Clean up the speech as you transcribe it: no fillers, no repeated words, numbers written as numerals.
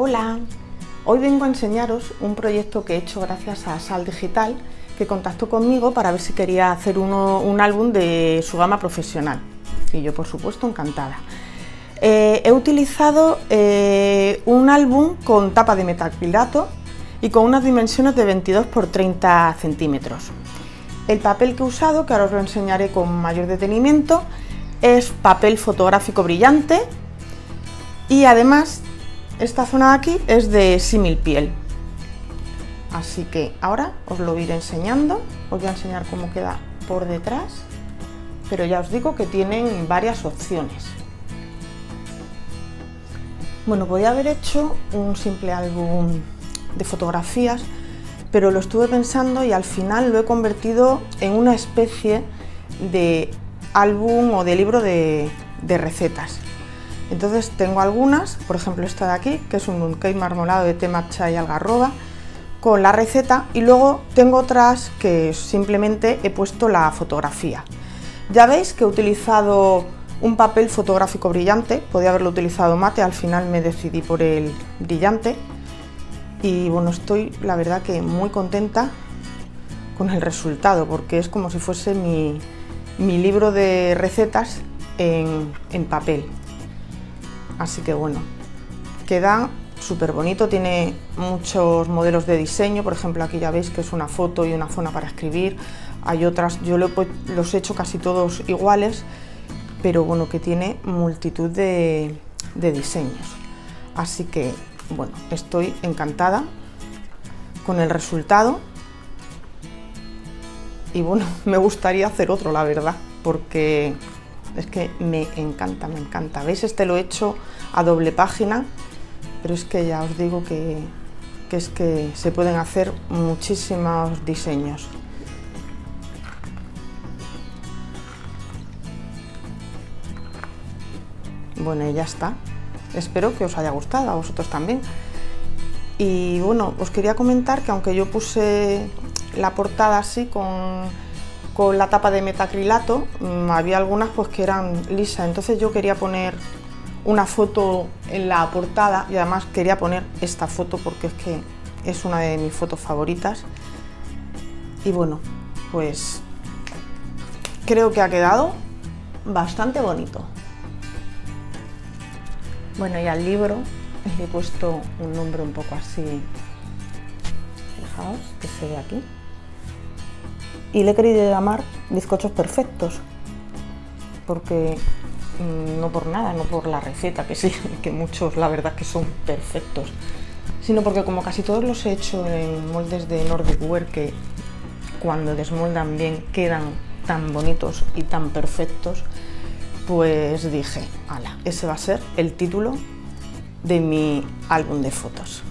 Hola, hoy vengo a enseñaros un proyecto que he hecho gracias a Sal Digital, que contactó conmigo para ver si quería hacer un álbum de su gama profesional, y yo por supuesto encantada. He utilizado un álbum con tapa de metacrilato y con unas dimensiones de 22×30 centímetros. El papel que he usado, que ahora os lo enseñaré con mayor detenimiento, es papel fotográfico brillante, y además esta zona de aquí es de símil piel. Así que ahora os lo iré enseñando, os voy a enseñar cómo queda por detrás, pero ya os digo que tienen varias opciones. Bueno, podía haber hecho un simple álbum de fotografías, pero lo estuve pensando y al final lo he convertido en una especie de álbum o de libro de recetas. Entonces tengo algunas, por ejemplo esta de aquí, que es un mooncake marmolado de té matcha y algarroba, con la receta, y luego tengo otras que simplemente he puesto la fotografía. Ya veis que he utilizado un papel fotográfico brillante, podía haberlo utilizado mate, al final me decidí por el brillante, y bueno, estoy la verdad que muy contenta con el resultado, porque es como si fuese mi libro de recetas en papel. Así que bueno, queda súper bonito, tiene muchos modelos de diseño, por ejemplo aquí ya veis que es una foto y una zona para escribir, hay otras, yo los he hecho casi todos iguales, pero bueno, que tiene multitud de diseños. Así que bueno, estoy encantada con el resultado y bueno, me gustaría hacer otro la verdad, porque es que me encanta, me encanta. ¿Veis? Este lo he hecho a doble página, pero es que ya os digo que se pueden hacer muchísimos diseños. Bueno, y ya está. Espero que os haya gustado, a vosotros también. Y bueno, os quería comentar que aunque yo puse la portada así con la tapa de metacrilato, había algunas pues que eran lisas, entonces yo quería poner una foto en la portada y además quería poner esta foto porque es que es una de mis fotos favoritas. Y bueno, pues creo que ha quedado bastante bonito. Bueno, y al libro le he puesto un nombre un poco así, fijaos que se ve aquí, y le he querido llamar bizcochos perfectos, porque no por nada, no por la receta, que sí, que muchos la verdad que son perfectos, sino porque como casi todos los he hecho en moldes de Nordic Ware, que cuando desmoldan bien quedan tan bonitos y tan perfectos, pues dije, ala, ese va a ser el título de mi álbum de fotos.